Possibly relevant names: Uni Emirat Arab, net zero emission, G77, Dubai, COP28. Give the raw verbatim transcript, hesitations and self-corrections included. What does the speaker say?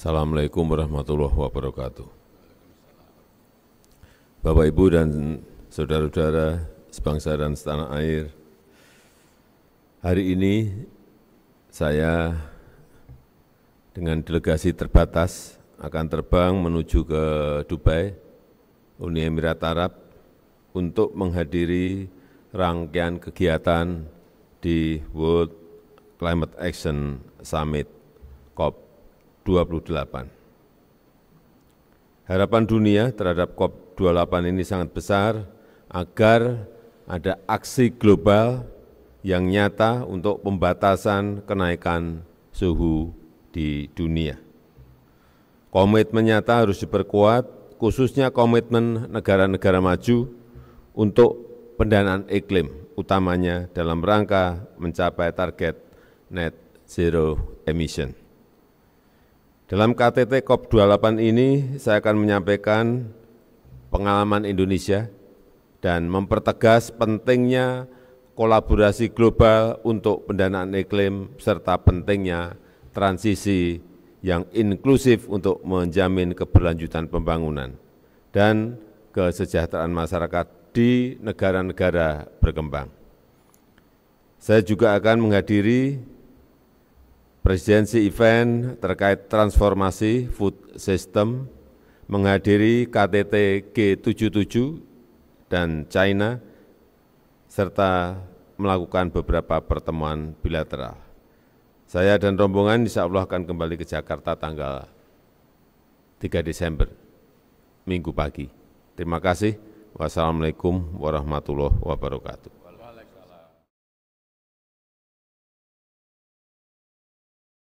Assalamu'alaikum warahmatullahi wabarakatuh. Bapak, Ibu, dan saudara-saudara sebangsa dan setanah air, hari ini saya dengan delegasi terbatas akan terbang menuju ke Dubai, Uni Emirat Arab, untuk menghadiri rangkaian kegiatan di World Climate Action Summit COP dua puluh delapan. Harapan dunia terhadap COP dua puluh delapan ini sangat besar agar ada aksi global yang nyata untuk pembatasan kenaikan suhu di dunia. Komitmen nyata harus diperkuat, khususnya komitmen negara-negara maju untuk pendanaan iklim, utamanya dalam rangka mencapai target net zero emission. Dalam K T T COP dua puluh delapan ini, saya akan menyampaikan pengalaman Indonesia dan mempertegas pentingnya kolaborasi global untuk pendanaan iklim serta pentingnya transisi yang inklusif untuk menjamin keberlanjutan pembangunan dan kesejahteraan masyarakat di negara-negara berkembang. Saya juga akan menghadiri presidensi event terkait transformasi food system, menghadiri K T T G tujuh puluh tujuh dan China, serta melakukan beberapa pertemuan bilateral. Saya dan rombongan insya Allah akan kembali ke Jakarta tanggal tiga Desember, Minggu pagi. Terima kasih. Wassalamu'alaikum warahmatullahi wabarakatuh.